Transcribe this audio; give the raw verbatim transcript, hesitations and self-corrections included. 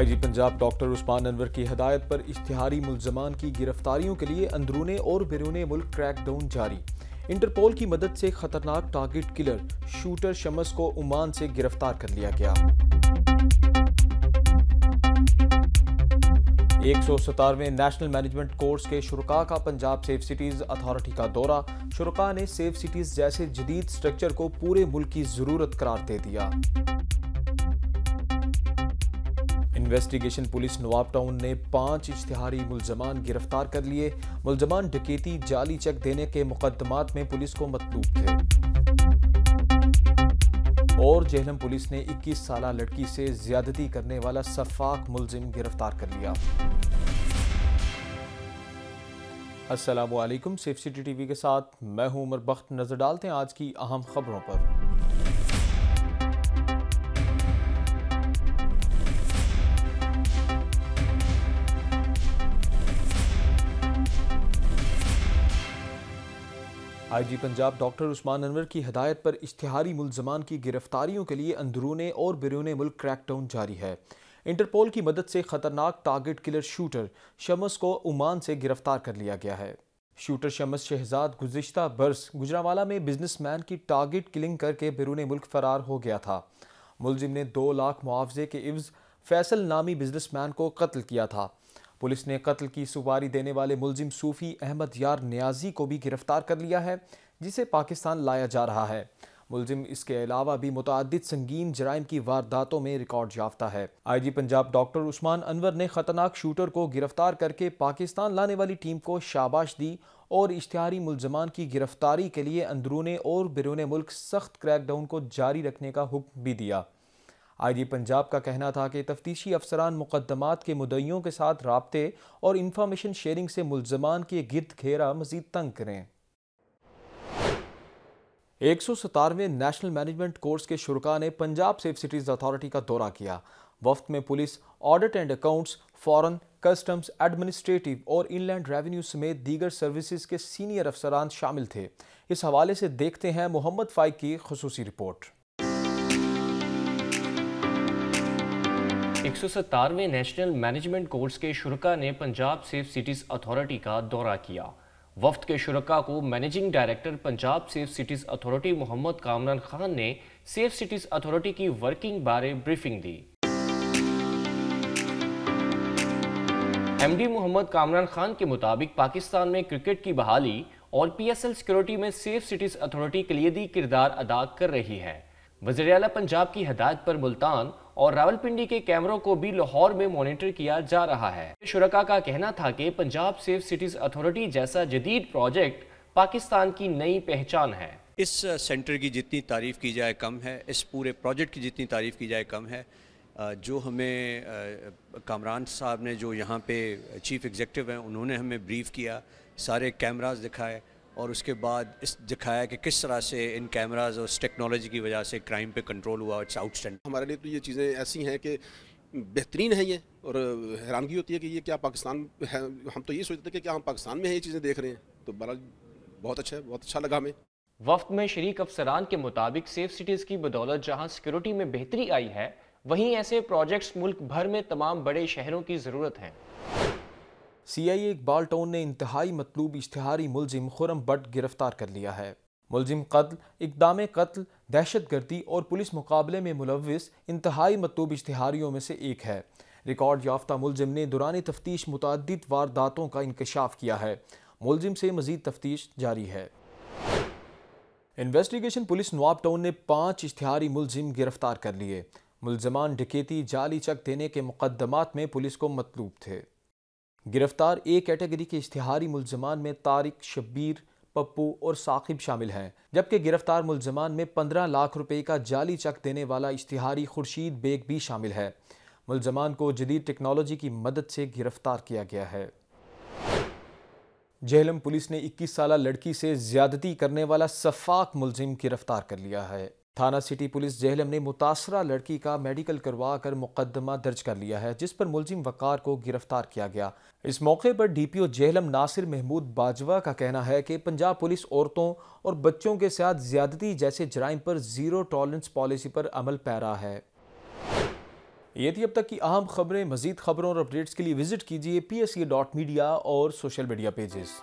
आई G Punjab doctor Usman Anwar की हदायत पर इश्तिहारी मुलजमान की गिरफ्तारियों के लिए अंदरूने और बैरूने मुल्क क्रैकडाउन जारी। इंटरपोल की मदद से खतरनाक टारगेट किलर शूटर शमस को ओमान से गिरफ्तार कर लिया गया। एक सौ सतारहवें नेशनल मैनेजमेंट कोर्स के शुरका का पंजाब सेफ सिटीज़ अथॉरिटी का दौरा। शुरका ने सेफ सिटीज़ जैसे जदीद स्ट्रक्चर को पूरे मुल्क की ज़रूरत करार दे दिया। इन्वेस्टिगेशन पुलिस नवाब टाउन ने पांच इश्तिहारी मुलजमान गिरफ्तार कर लिए। मुलजमान डकैती, जाली चेक देने के मुकदमात में पुलिस को मतलूब थे। और झेलम पुलिस ने इक्कीस साला लड़की से ज्यादती करने वाला सफाक मुलजिम गिरफ्तार कर लिया। अस्सलामुअलैकुम, सेफ सिटी टीवी के साथ मैं हूं उमर बख्त। नजर डालते हैं आज की अहम खबरों पर। आईजी पंजाब डॉक्टर उस्मान अनवर की हदायत पर इश्तिहारी मुलजमान की गिरफ्तारियों के लिए अंदरूने और बैरूने मुल्क क्रैकडाउन जारी है। इंटरपोल की मदद से खतरनाक टारगेट किलर शूटर शमस को ओमान से गिरफ्तार कर लिया गया है। शूटर शमस शहजाद गुज़िश्ता बरस गुजरांवाला में बिजनेसमैन की टारगेट किलिंग करके बैरूने मुल्क फरार हो गया था। मुलजिम ने दो लाख मुआवजे के इवज़ फैसल नामी बिजनेसमैन को कत्ल किया था। पुलिस ने कत्ल की सुपारी देने वाले मुलजिम सूफी अहमद यार नियाजी को भी गिरफ्तार कर लिया है, जिसे पाकिस्तान लाया जा रहा है। मुलजिम इसके अलावा भी मुतअद्दिद संगीन जराइम की वारदातों में रिकॉर्ड याफ्ता है। आईजी पंजाब डॉक्टर उस्मान अनवर ने खतरनाक शूटर को गिरफ्तार करके पाकिस्तान लाने वाली टीम को शाबाश दी और इश्तिहारी मुलजमान की गिरफ्तारी के लिए अंदरूने और बैरूने मुल्क सख्त क्रैकडाउन को जारी रखने का हुक्म भी दिया। आईजी पंजाब का कहना था कि तफ्तीशी अफसरान मुकदमात के मुदइयों के साथ राब्ते और इंफॉर्मेशन शेयरिंग से मुलजमान के गिरद घेरा मज़ीद तंग करें। एक सौ सतारहवें नेशनल मैनेजमेंट कोर्स के शुरा ने पंजाब सेफ सिटीज़ अथॉरिटी का दौरा किया। वफ्त में police, audit and accounts, foreign, customs, administrative और इनलैंड रेवेन्यू समेत दीगर सर्विसेज के सीनियर अफसरान शामिल थे। इस हवाले से देखते हैं मोहम्मद फाइक की खसूसी रिपोर्ट। एक सौ सतारहवें नेशनल मैनेजमेंट कोर्स के शुरका ने पंजाब सेफ सिटीज़ अथॉरिटी का दौरा किया। वफ्त के शुरका को managing director Punjab safe cities authority Mohammad Kamran Khan ने सेफ सिटीज़ अथॉरिटी की वर्किंग बारे ब्रीफिंग दी। एमडी मोहम्मद कामरान खान के मुताबिक पाकिस्तान में क्रिकेट की बहाली और पीएसएल सिक्योरिटी में सेफ सिटीज़ अथॉरिटी कलीदी किरदार अदा कर रही है। वज़ीर आला पंजाब की हदायत पर मुल्तान और रावलपिंडी के कैमरों को भी लाहौर में मॉनिटर किया जा रहा है। शुरका का कहना था कि पंजाब सेफ सिटीज़ अथॉरिटी जैसा जदीद प्रोजेक्ट पाकिस्तान की नई पहचान है। इस सेंटर की जितनी तारीफ की जाए कम है, इस पूरे प्रोजेक्ट की जितनी तारीफ की जाए कम है। जो हमें कामरान साहब ने, जो यहाँ पे चीफ एग्जीक्यूटिव हैं, उन्होंने हमें ब्रीफ किया, सारे कैमराज दिखाए और उसके बाद इस दिखाया कि किस तरह से इन कैमरास और टेक्नोलॉजी की वजह से क्राइम पे कंट्रोल हुआ। It's outstanding. हमारे लिए तो ये चीज़ें ऐसी हैं कि बेहतरीन है ये, और हैरानगी होती है कि ये क्या पाकिस्तान है। हम तो ये सोचते थे कि क्या हम पाकिस्तान में ये चीज़ें देख रहे हैं। तो बहरहाल बहुत अच्छा है, बहुत अच्छा लगा हमें। वफ्त में शरीक अफसरान के मुताबिक सेफ सिटीज़ की बदौलत जहाँ सिक्योरिटी में बेहतरी आई है, वहीं ऐसे प्रोजेक्ट्स मुल्क भर में तमाम बड़े शहरों की ज़रूरत है। सी आई ए इकबाल टाउन ने इंतहाई मतलूब इश्तिहारी मुलजिम खुर्रम बट गिरफ्तार कर लिया है। मुलजिम कत्ल, इकदाम कत्ल, दहशतगर्दी और पुलिस मुकाबले में मुलविस इंतहाई मतलूब इश्तिहारियों में से एक है। रिकॉर्ड याफ्ता मुलजिम ने दौरान तफ्तीश मुतअद्दिद वारदातों का इंकशाफ किया है। मुलजिम से मज़ीद तफ्तीश जारी है। इन्वेस्टिगेशन पुलिस नवाब टाउन ने पाँच इश्तिहारी मुलजिम गिरफ्तार कर लिए। मुलजमान डकैती, जाली चक देने के मुकदमात में पुलिस को मतलूब थे। गिरफ्तार ए कैटेगरी के इश्तिहारी मुलजमान में तारिक, शब्बीर, पप्पू और साकिब शामिल हैं, जबकि गिरफ्तार मुलजमान में पंद्रह लाख रुपए का जाली चक देने वाला इश्तिहारी खुर्शीद बेग भी शामिल है। मुलजमान को जदीद टेक्नोलॉजी की मदद से गिरफ्तार किया गया है। झेलम पुलिस ने इक्कीस साला लड़की से ज्यादती करने वाला सफाक मुलजिम गिरफ्तार कर लिया है। थाना सिटी पुलिस झेलम ने मुतासरा लड़की का मेडिकल करवा कर मुकदमा दर्ज कर लिया है, जिस पर मुलजिम वकार को गिरफ्तार किया गया। इस मौके पर डीपीओ झेलम नासिर महमूद बाजवा का कहना है कि पंजाब पुलिस औरतों और बच्चों के साथ ज्यादती जैसे जराइम पर जीरो टॉलरेंस पॉलिसी पर अमल पैरा है। ये थी अब तक की अहम खबरें। मजीद खबरों और अपडेट्स के लिए विजिट कीजिए P S E dot media और सोशल मीडिया पेजेस।